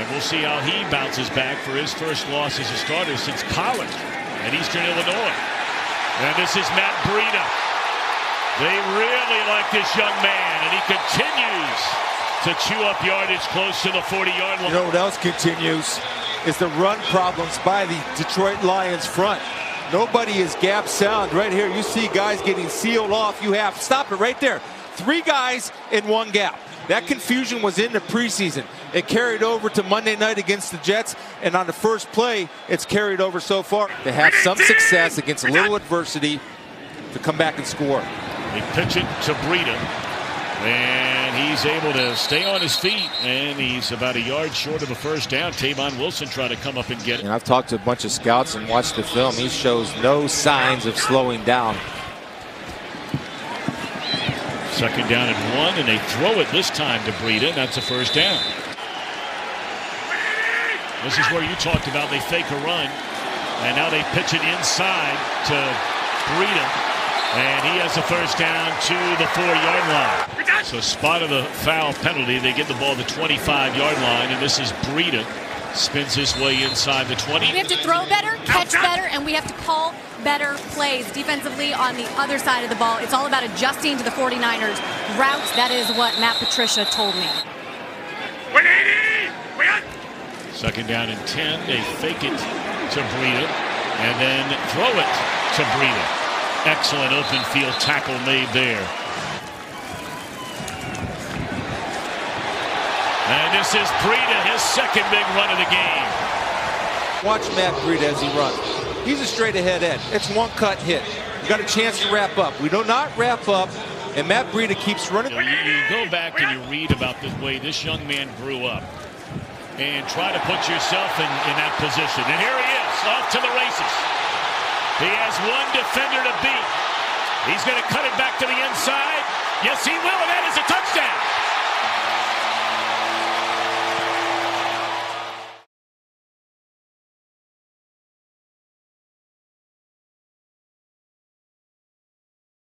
And we'll see how he bounces back for his first loss as a starter since college at Eastern Illinois. And this is Matt Breida. They really like this young man, and he continues to chew up yardage close to the 40-yard line. You know what else continues is the run problems by the Detroit Lions front. Nobody is gap sound right here. You see guys getting sealed off. You have, stop it right there, 3 guys in 1 gap. That confusion was in the preseason. It carried over to Monday night against the Jets, and on the first play, it's carried over so far. They have some success against a little adversity to come back and score. They pitch it to Breida, and he's able to stay on his feet, and he's about a yard short of a first down. Tavon Wilson trying to come up and get it. And I've talked to a bunch of scouts and watched the film. He shows no signs of slowing down. Second down and 1, and they throw it this time to Breida. That's a first down. This is where you talked about they fake a run, and now they pitch it inside to Breida, and he has a first down to the 4-yard line. So spot of the foul penalty, they get the ball to the 25-yard line, and this is Breida. Spins his way inside the 20. We have to throw better, catch better, and we have to call better plays defensively on the other side of the ball. It's all about adjusting to the 49ers routes. That is what Matt Patricia told me. Second down and 10. They fake it to Breida and then throw it to Breida. Excellent open field tackle made there. And this is Breida, his second big run of the game. Watch Matt Breida as he runs. He's a straight ahead end. It's 1-cut hit. You got a chance to wrap up. We do not wrap up, and Matt Breida keeps running. You go back and you read about the way this young man grew up, and try to put yourself in that position. And here he is, off to the races. He has 1 defender to beat. He's going to cut it back to the inside. Yes, he will, and that is a